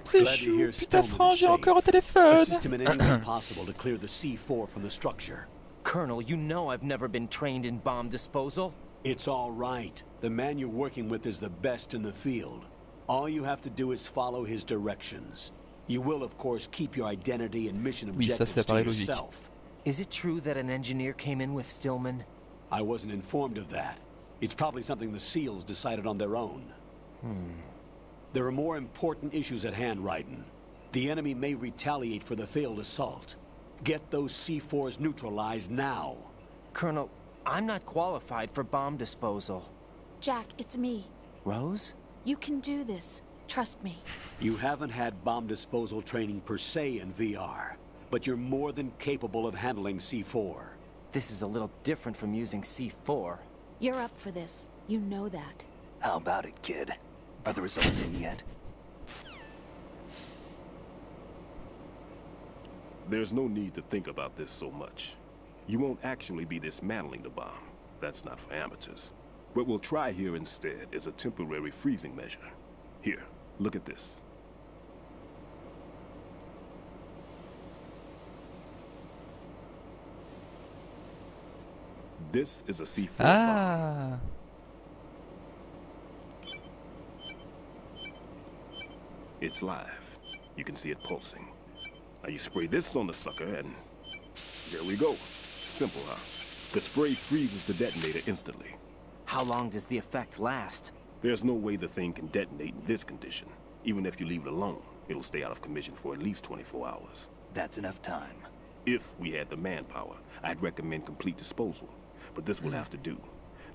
Comme c'est chou, putain Franck, j'ai encore au téléphone. Colonel, you know I've never been trained in bomb disposal. It's all right. The man you're working with is the best in the field. All you have to do is follow his directions. You will, of course, keep your identity and mission objectives to yourself. Is it true that an engineer came in with Stillman? I wasn't informed of that. It's probably something the SEALs decided on their own. There are more important issues at hand, Raiden. The enemy may retaliate for the failed assault. Get those C4s neutralized now. Colonel, I'm not qualified for bomb disposal. Jack, it's me. Rose? You can do this. Trust me. You haven't had bomb disposal training per se in VR, but you're more than capable of handling C4. This is a little different from using C4. You're up for this. You know that. How about it, kid? Are the results in yet? There's no need to think about this so much. You won't actually be dismantling the bomb. That's not for amateurs. What we'll try here instead is a temporary freezing measure. Here, look at this. This is a C4 bomb. It's live. You can see it pulsing. Now you spray this on the sucker and there we go. Simple, huh? The spray freezes the detonator instantly. How long does the effect last? There's no way the thing can detonate in this condition. Even if you leave it alone, it'll stay out of commission for at least 24 hours. That's enough time. If we had the manpower, I'd recommend complete disposal. But this will have to do.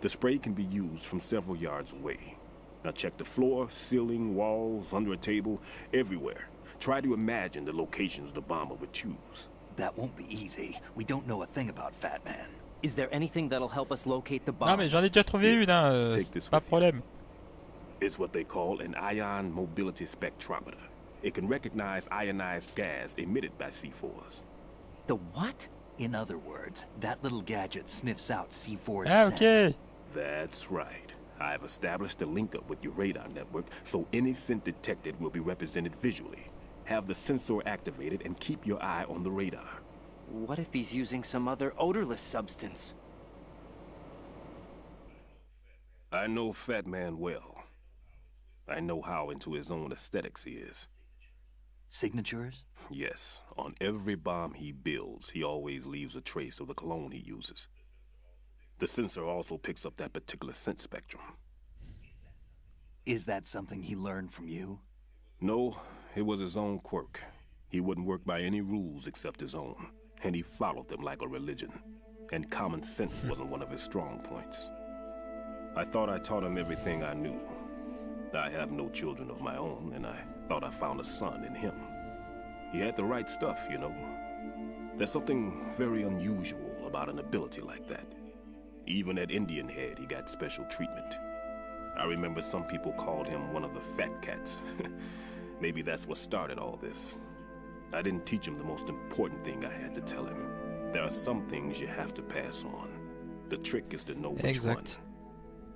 The spray can be used from several yards away. Now check the floor, ceiling, walls, under a table, everywhere. Try to imagine the locations the bomber would choose. That won't be easy. We don't know a thing about Fat Man. Is there anything that'll help us locate the bomb? Non mais j'en ai déjà trouvé une, hein. Pas de problème. It's what they call an ion mobility spectrometer. It can recognize ionized gas emitted by C4s. The what? In other words, that little gadget sniffs out C4's scent. Okay. That's right. I've established a link up with your radar network, so any scent detected will be represented visually. Have the sensor activated and keep your eye on the radar. What if he's using some other odorless substance? I know Fat Man well. I know how into his own aesthetics he is. Signatures? Yes. On every bomb he builds, he always leaves a trace of the cologne he uses. The sensor also picks up that particular scent spectrum. Is that something he learned from you? No. It was his own quirk. He wouldn't work by any rules except his own, and he followed them like a religion. And common sense wasn't one of his strong points. I thought I taught him everything I knew. I have no children of my own, and I thought I found a son in him. He had the right stuff, you know. There's something very unusual about an ability like that. Even at Indian Head, he got special treatment. I remember some people called him one of the fat cats. Maybe that's what started all this. I didn't teach him the most important thing I had to tell him. There are some things you have to pass on. The trick is to know which one.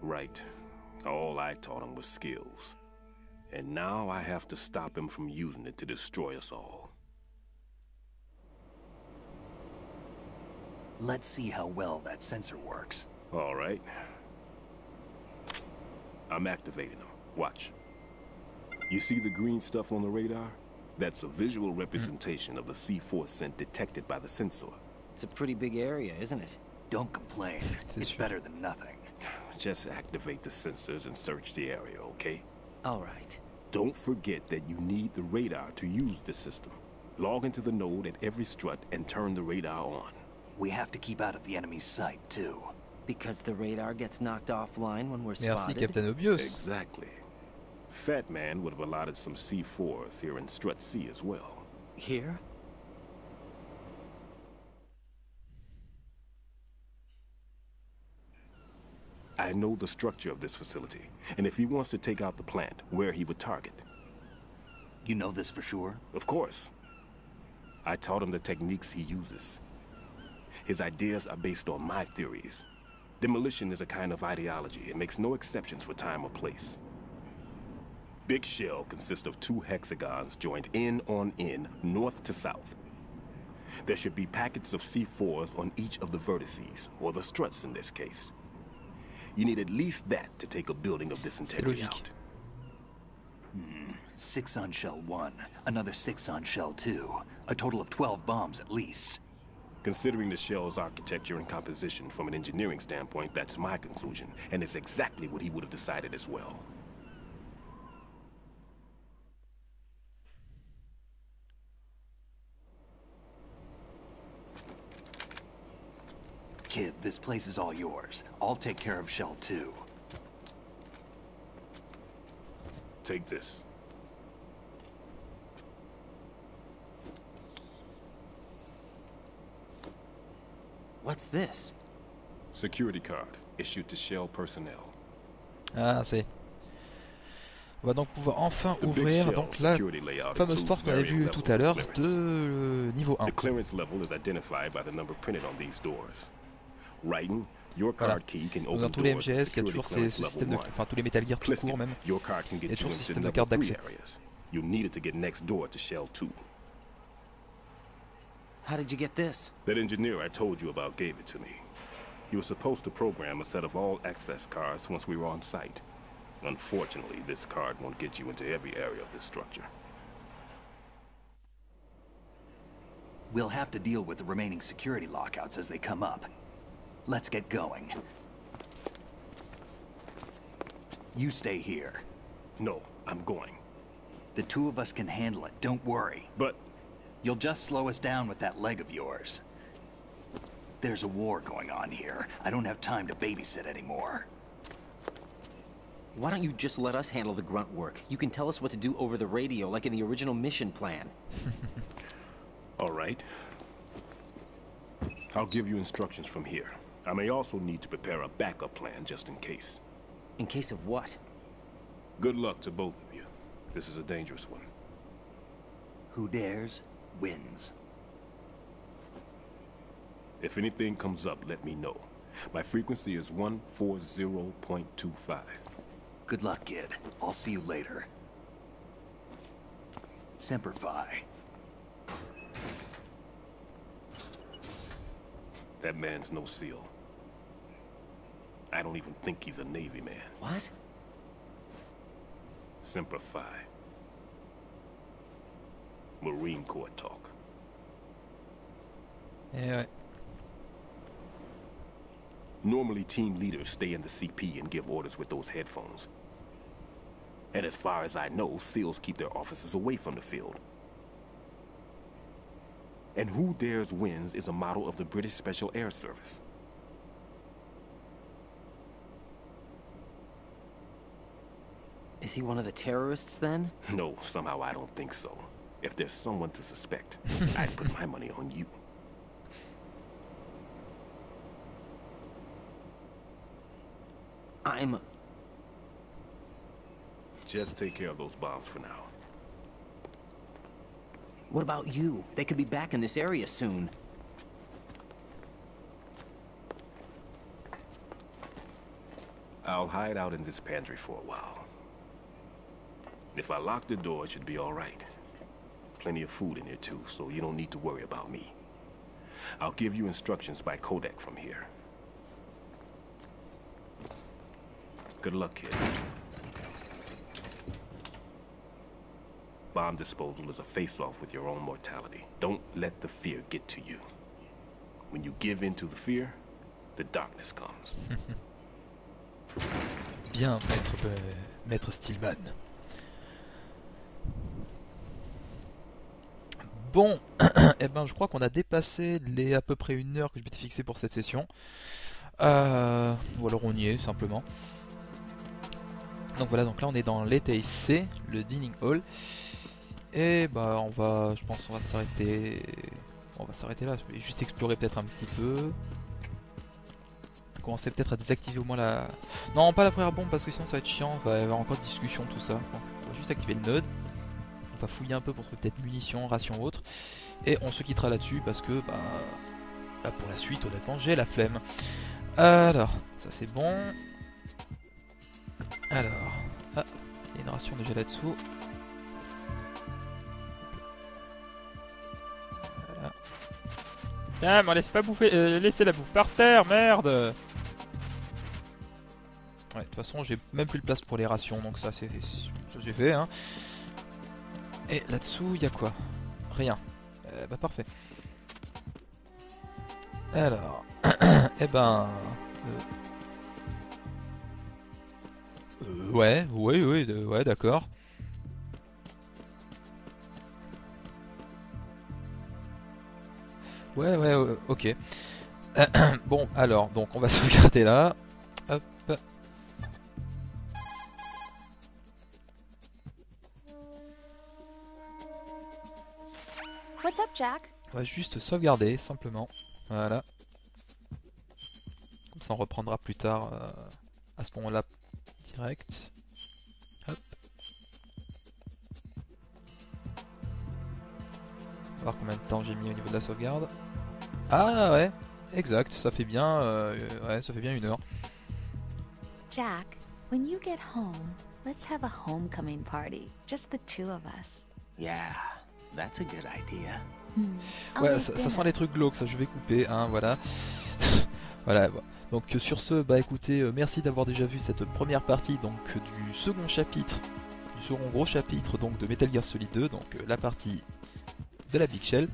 Right. All I taught him was skills. And now I have to stop him from using it to destroy us all. Let's see how well that sensor works. All right. I'm activating him. Watch. You see the green stuff on the radar? That's a visual representation of the C4 scent detected by the sensor. It's a pretty big area, isn't it? Don't complain. It's better than nothing. Just activate the sensors and search the area, okay? All right. Don't forget that you need the radar to use this system. Log into the node at every strut and turn the radar on. We have to keep out of the enemy's sight, too. Because the radar gets knocked offline when we're spotted? Merci, Captain Obvious. Exactly. Fat Man would have allotted some C4s here in Strut C as well. Here? I know the structure of this facility, and if he wants to take out the plant, where he would target. You know this for sure? Of course. I taught him the techniques he uses. His ideas are based on my theories. Demolition is a kind of ideology. It makes no exceptions for time or place. Big shell consists of 2 hexagons joined end on end, north to south. There should be packets of C4s on each of the vertices, or the struts in this case. You need at least that to take a building of this integrity out. 6 on shell 1, another 6 on shell 2, a total of 12 bombs at least. Considering the shell's architecture and composition from an engineering standpoint, that's my conclusion, and it's exactly what he would have decided as well. Kid, this place is all yours. I'll take care of shell 2. Take this. What's this? Security card issued to shell personnel. Ah, c'est. On va donc pouvoir enfin ouvrir donc la fameuse porte qu'on avait vue tout à l'heure de niveau 1. The clearance level is identified by the number printed on these doors. Raiden, your card key can open doors. Dans tous les MGS, il y a toujours ces systèmes de, enfin tous les Metal Gear tout court même, il y a toujours ce système de carte d'accès. You needed to get next door to shell 2. How did you get this? That engineer I told you about gave it to me. He was supposed to program a set of all access cards once we were on site. Unfortunately, this card won't get you into every area of this structure. We'll have to deal with the remaining security lockouts as they come up. Let's get going. You stay here. No, I'm going. The two of us can handle it, don't worry. But... You'll just slow us down with that leg of yours. There's a war going on here. I don't have time to babysit anymore. Why don't you just let us handle the grunt work? You can tell us what to do over the radio, like in the original mission plan. All right. I'll give you instructions from here. I may also need to prepare a backup plan just in case. In case of what? Good luck to both of you. This is a dangerous one. Who dares? Wins. If anything comes up, let me know. My frequency is 140.25. Good luck, kid. I'll see you later. Semper Fi. That man's no SEAL. I don't even think he's a Navy man. What? Semper Fi. Marine Corps talk. Yeah. Normally team leaders stay in the CP and give orders with those headphones. And as far as I know, SEALs keep their officers away from the field. And Who Dares Wins is a model of the British Special Air Service. Is he one of the terrorists then? No, somehow I don't think so. If there's someone to suspect, I'd put my money on you. I'm... Just take care of those bombs for now. What about you? They could be back in this area soon. I'll hide out in this pantry for a while. If I lock the door, it should be all right. Plenty of food in here too, so you don't need to worry about me. I'll give you instructions by Codec from here. Good luck, kid. Bomb disposal is a face-off with your own mortality. Don't let the fear get to you. When you give in to the fear, the darkness comes. Bien, Maître Stillman. Bon, eh ben, je crois qu'on a dépassé les à peu près 1 heure que je m'étais fixé pour cette session. Ou alors on y est, simplement. Donc voilà, donc là on est dans l'étage C, le dining hall. Et bah on va, je pense on va s'arrêter... On va s'arrêter là, je vais juste explorer peut-être un petit peu. Commencer peut-être à désactiver au moins la... Non, pas la première bombe parce que sinon ça va être chiant, il va y avoir encore de discussion, tout ça. Donc on va juste activer le node. Va fouiller un peu pour trouver peut-être munitions, rations ou autre, et on se quittera là-dessus parce que bah, là pour la suite honnêtement j'ai la flemme. Alors ça c'est bon. Alors ah, Il y a une ration déjà là-dessous. Voilà. Tiens, mais laisse pas bouffer, laissez la bouffe par terre, merde. Ouais, de toute façon, j'ai même plus de place pour les rations, donc ça c'est fait. Hein. Et là-dessous, il y a quoi? Rien. Bah parfait. Alors, eh ben... ouais, d'accord. Ouais, ok. Bon, alors, donc on va sauvegarder là. Hop. What's up, Jack? On va juste sauvegarder, simplement. Voilà. Comme ça, on reprendra plus tard à ce moment-là direct. Hop. On va voir combien de temps j'ai mis au niveau de la sauvegarde. Ah ouais, exact. Ça fait bien, ça fait bien 1 heure. Jack, when you get home, let's have a homecoming party, just the two of us. Yeah, that's a good idea. Ouais, ça sent les trucs glauques, ça je vais couper, hein, voilà. Voilà, donc sur ce, bah écoutez, merci d'avoir déjà vu cette première partie donc du second chapitre, du second gros chapitre donc de Metal Gear Solid 2, donc la partie de la Big Shell.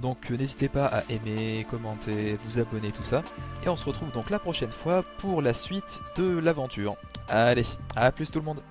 Donc n'hésitez pas à aimer, commenter, vous abonner, tout ça. Et on se retrouve donc la prochaine fois pour la suite de l'aventure. Allez, à plus tout le monde!